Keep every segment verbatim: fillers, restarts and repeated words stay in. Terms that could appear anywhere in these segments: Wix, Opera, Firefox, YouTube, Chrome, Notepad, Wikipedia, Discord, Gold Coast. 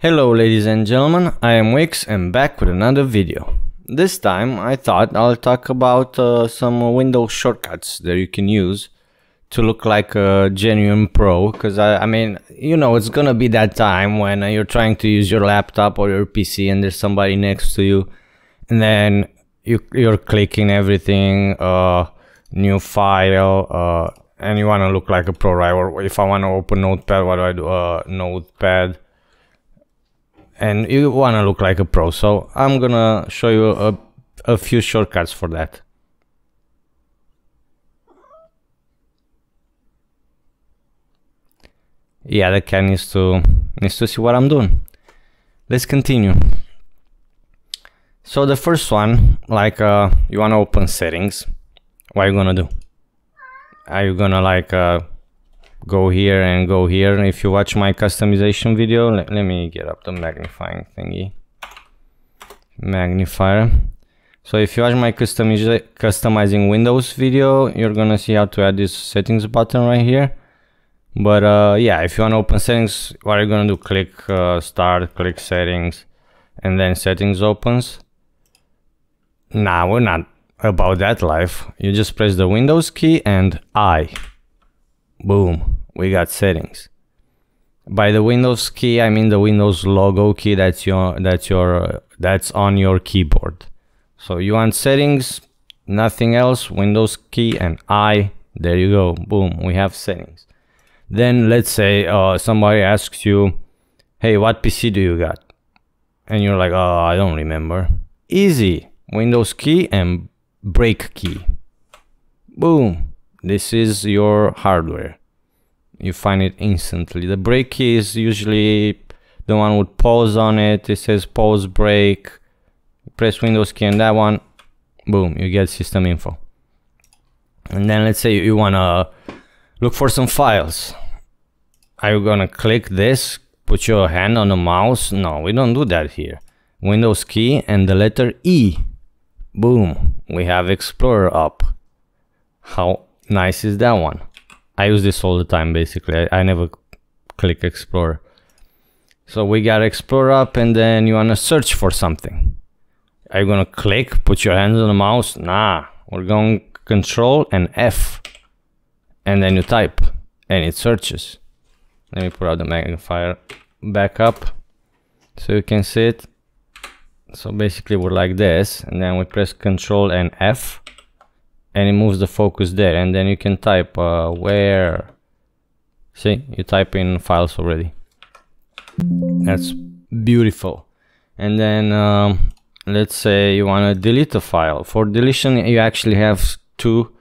Hello ladies and gentlemen, I am Wix and back with another video. This time I thought I'll talk about uh, some Windows shortcuts that you can use to look like a genuine pro, because I, I mean, you know, it's gonna be that time when uh, you're trying to use your laptop or your P C and there's somebody next to you and then you, you're clicking everything, uh, new file, uh, and you want to look like a pro, right? Or if I want to open Notepad, what do I do? Uh, Notepad. And you want to look like a pro, so I'm gonna show you a, a few shortcuts for that. Yeah, the cat needs to needs to see what I'm doing. Let's continue. So the first one, like uh, you want to open settings. What are you gonna do? Are you gonna like uh, go here and go here? And if you watch my customization video, let, let me get up the magnifying thingy, magnifier. So if you watch my customiz customizing Windows video, you're gonna see how to add this settings button right here. But uh, yeah, if you want to open settings, what are you gonna do? Click uh, start, click settings, and then settings opens. Nah, we're not about that life. You just press the Windows key and I. Boom, we got settings. By the Windows key, I mean the Windows logo key that's your that's your that's on your keyboard. So you want settings, nothing else, Windows key and I. There you go. Boom, we have settings. Then let's say uh, somebody asks you, "Hey, what P C do you got?" And you're like, "Oh, I don't remember." Easy, Windows key and break key. Boom. This is your hardware. You find it instantly. The break key is usually the one with pause on it. It says pause break. Press Windows key and that one. Boom, you get system info. And then let's say you, you wanna look for some files. Are you gonna click this? Put your hand on the mouse? No, we don't do that here. Windows key and the letter E. Boom, we have Explorer up. How nice is that one? I use this all the time, basically. I, I never click Explorer. So we got Explorer up, and then you want to search for something. Are you going to click, put your hands on the mouse? Nah, we're going Control and F. And then you type, and it searches. Let me put out the magnifier back up so you can see it. So basically we're like this, and then we press Control and F. And it moves the focus there, and then you can type uh, where. See, you type in files already. That's beautiful. And then um, let's say you want to delete a file. For deletion, you actually have two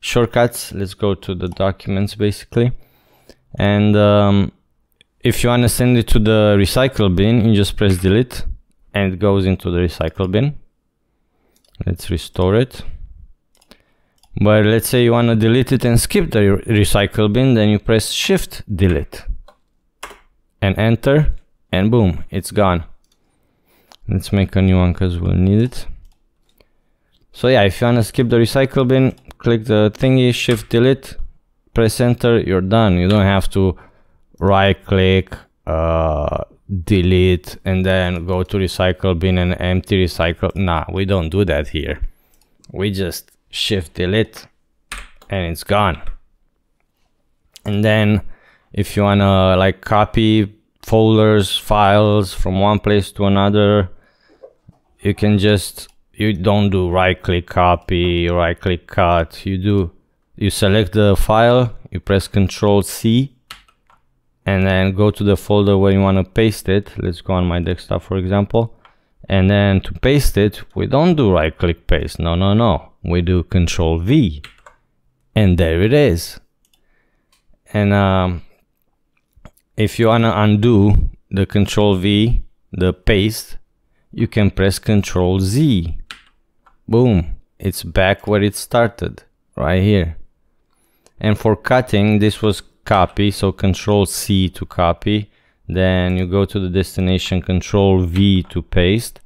shortcuts. Let's go to the documents, basically. And um, if you want to send it to the recycle bin, you just press delete, and it goes into the recycle bin. Let's restore it. But let's say you want to delete it and skip the recycle bin, then you press shift delete and enter, and boom, it's gone. Let's make a new one because we'll need it. So yeah, if you want to skip the recycle bin, click the thingy, shift delete, press enter, you're done. You don't have to right click, uh, delete, and then go to recycle bin and empty recycle. Nah, we don't do that here. We just shift delete and it's gone. And then if you wanna like copy folders, files from one place to another, you can just, you don't do right click copy, right click cut, you do, you select the file, you press Control C, and then go to the folder where you wanna paste it. Let's go on my desktop, for example. And then to paste it, we don't do right click paste, no, no, no. We do Control V, and there it is. And um, if you wanna undo the Control V, the paste, you can press Control Z. Boom, it's back where it started, right here. And for cutting, this was copy, so Control C to copy. Then you go to the destination, Control V to paste.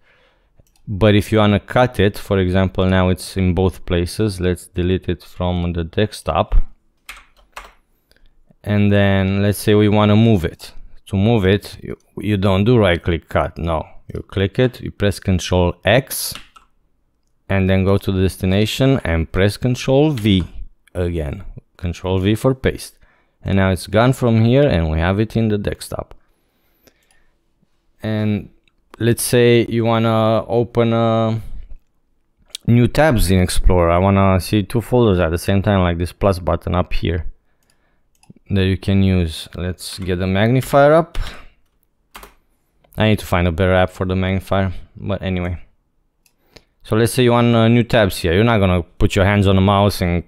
But if you want to cut it, for example, now it's in both places. Let's delete it from the desktop. And then let's say we want to move it To move it, you, you don't do right click cut, no. You click it, you press Control X, and then go to the destination and press Control V again. Control V for paste. And now it's gone from here and we have it in the desktop. And let's say you wanna open a new tabs in Explorer. I wanna see two folders at the same time, like this plus button up here that you can use. Let's get the magnifier up. I need to find a better app for the magnifier, but anyway. So let's say you want uh, new tabs here. You're not gonna put your hands on the mouse and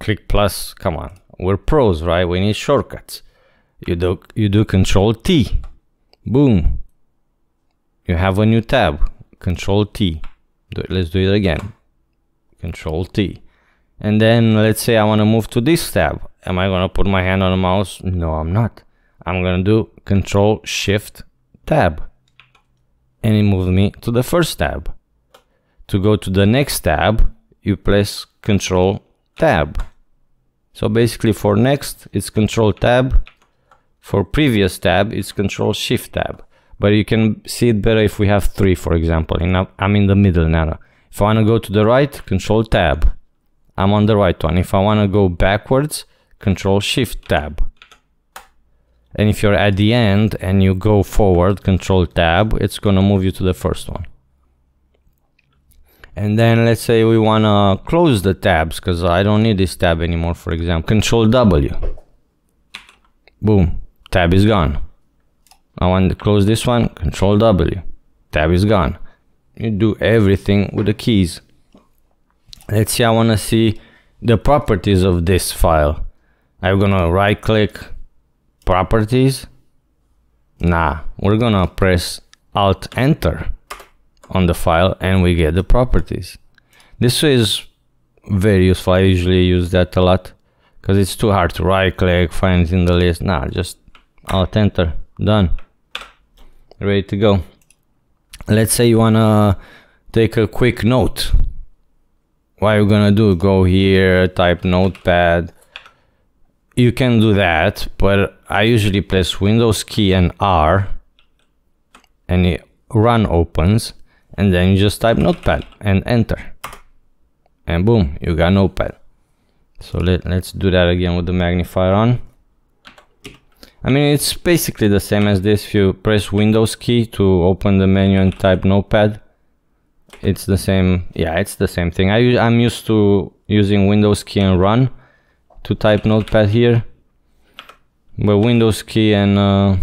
click plus. Come on, we're pros, right? We need shortcuts. You do you do Control T, boom. You have a new tab. Control T. Do it, let's do it again. Control T. And then let's say I want to move to this tab. Am I gonna put my hand on the mouse? No, I'm not. I'm gonna do Control Shift Tab, and it moved me to the first tab. To go to the next tab, you press Control Tab. So basically for next it's Control Tab, for previous tab it's Control Shift Tab. But you can see it better if we have three, for example. And I'm in the middle now. If I want to go to the right, Control Tab. I'm on the right one. If I want to go backwards, Control Shift Tab. And if you're at the end and you go forward, Control Tab, it's gonna move you to the first one. And then let's say we wanna close the tabs because I don't need this tab anymore, for example. Control W. Boom, tab is gone. I want to close this one, Control W, tab is gone. You do everything with the keys. Let's see, I want to see the properties of this file. I'm gonna right click, properties. Nah, we're gonna press Alt Enter on the file and we get the properties. This is very useful. I usually use that a lot because it's too hard to right click, find it in the list. Nah, just Alt Enter, done. Ready to go. Let's say you wanna take a quick note. What are you gonna do? Go here, type Notepad. You can do that, but I usually press Windows key and R, and it run opens, and then you just type Notepad and enter. And boom, you got Notepad. So let, let's do that again with the magnifier on. I mean, it's basically the same as this. If you press Windows key to open the menu and type Notepad, it's the same. Yeah, it's the same thing. I, I'm used to using Windows key and run to type Notepad here, but Windows key and uh,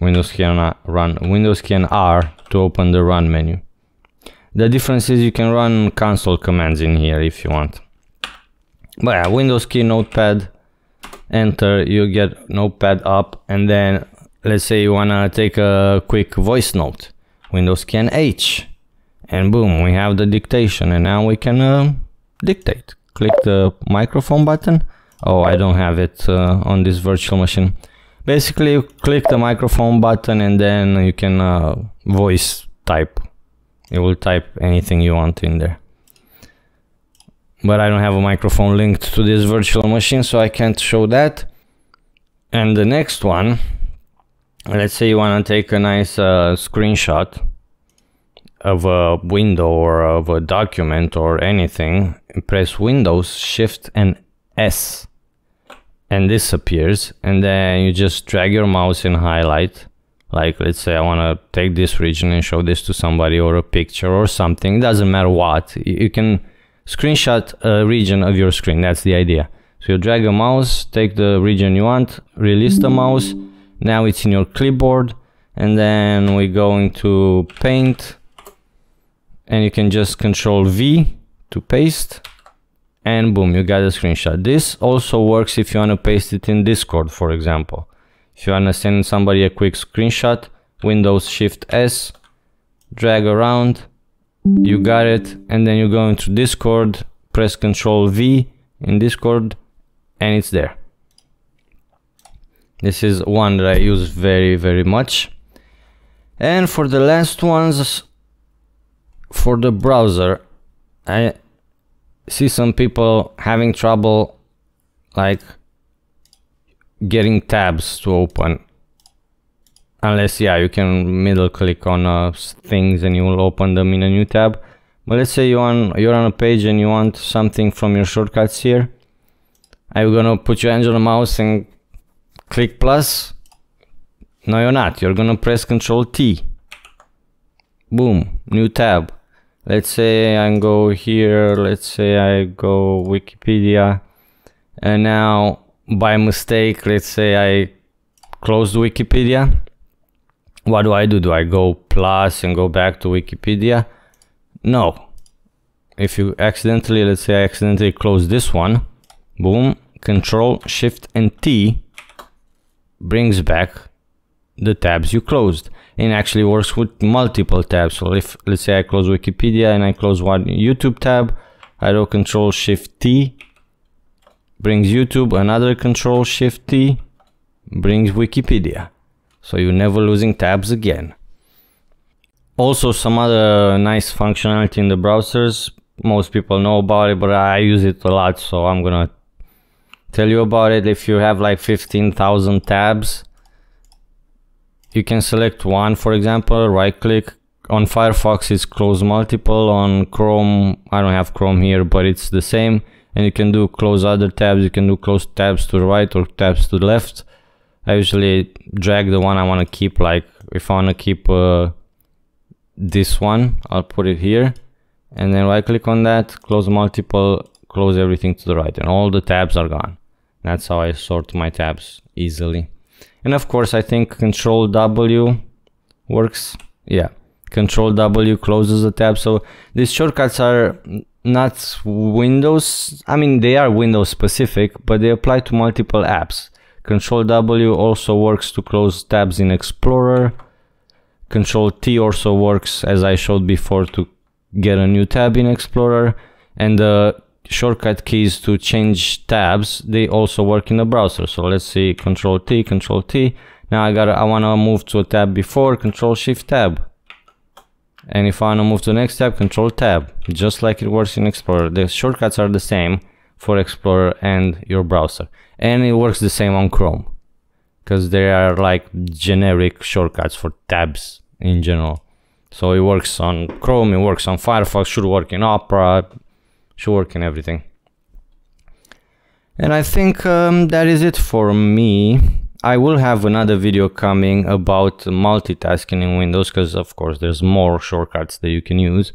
Windows key and run, Windows key and R to open the run menu. The difference is you can run console commands in here if you want. But yeah, Windows key, Notepad, Enter, you get Notepad up. And then let's say you wanna take a quick voice note, Windows key and H, and boom, we have the dictation. And now we can uh, dictate. Click the microphone button. Oh, I don't have it uh, on this virtual machine. Basically you click the microphone button and then you can uh, voice type. It will type anything you want in there. But I don't have a microphone linked to this virtual machine, so I can't show that. And the next one, let's say you want to take a nice uh, screenshot of a window or of a document or anything. Press Windows, Shift and S, and this appears. And then you just drag your mouse and highlight. Like, let's say I want to take this region and show this to somebody, or a picture or something. It doesn't matter what. You can screenshot a region of your screen. That's the idea. So you drag a mouse, take the region you want, release the mouse. Now it's in your clipboard, and then we go into Paint, and you can just Control V to paste, and boom, you got a screenshot. This also works if you want to paste it in Discord, for example. If you want to send somebody a quick screenshot, Windows Shift S, drag around. You got it, and then you go into Discord, press Control V in Discord, and it's there. This is one that I use very, very much. And for the last ones, for the browser, I see some people having trouble, like, getting tabs to open. Unless, yeah, you can middle click on uh, things and you will open them in a new tab. But let's say you want, you're on a page and you want something from your shortcuts here. Are you gonna put your hand on the mouse and click plus? No, you're not. You're gonna press Control T. Boom, new tab. Let's say I go here, let's say I go Wikipedia, and now by mistake, let's say I closed Wikipedia. What do I do? Do I go plus and go back to Wikipedia? No. If you accidentally, let's say I accidentally close this one, boom, Control Shift and T brings back the tabs you closed, and actually works with multiple tabs. So if let's say I close Wikipedia and I close one YouTube tab, I do Control Shift T, brings YouTube, another Control Shift T, brings Wikipedia. So you're never losing tabs again. Also, some other nice functionality in the browsers. Most people know about it, but I use it a lot, so I'm gonna tell you about it. If you have like fifteen thousand tabs, you can select one, for example, right click. On Firefox it's close multiple, on Chrome, I don't have Chrome here, but it's the same. And you can do close other tabs, you can do close tabs to the right or tabs to the left. I usually drag the one I want to keep, like if I want to keep uh, this one, I'll put it here. And then right click on that, close multiple, close everything to the right, and all the tabs are gone. That's how I sort my tabs easily. And of course, I think Control W works. Yeah, Control W closes the tab. So these shortcuts are not Windows. I mean, they are Windows specific, but they apply to multiple apps. Control W also works to close tabs in Explorer. Control T also works, as I showed before, to get a new tab in Explorer. And the shortcut keys to change tabs, they also work in the browser. So let's see, Control T, Control T. Now I gotta, I wanna move to a tab before, Control Shift Tab. And if I wanna move to the next tab, Control Tab. Just like it works in Explorer. The shortcuts are the same for Explorer and your browser. And it works the same on Chrome, because they are like generic shortcuts for tabs in general. So it works on Chrome, it works on Firefox, should work in Opera, should work in everything. And I think um, that is it for me. I will have another video coming about multitasking in Windows, because of course there's more shortcuts that you can use,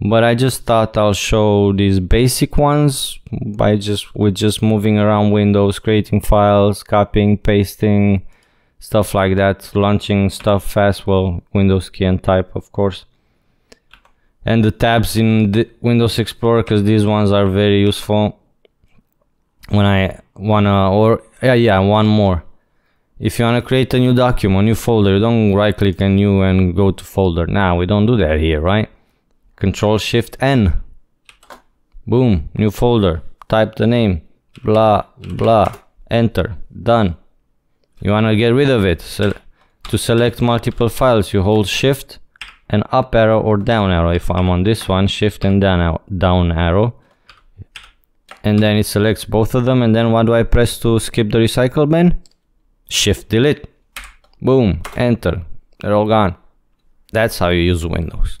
but I just thought I'll show these basic ones by just with just moving around Windows, creating files, copying, pasting, stuff like that, launching stuff fast, well, Windows key and type of course. And the tabs in the Windows Explorer, because these ones are very useful when I wanna, or yeah, yeah, one more. If you wanna create a new document, a new folder, you don't right click on new and go to folder. Now, we don't do that here, right? Control Shift N. Boom, new folder. Type the name, blah, blah, enter, done. You wanna get rid of it. So to select multiple files, you hold Shift and up arrow or down arrow. If I'm on this one, Shift and down arrow, down arrow, and then it selects both of them. And then what do I press to skip the recycle bin? Shift delete, boom, enter, they're all gone. That's how you use Windows.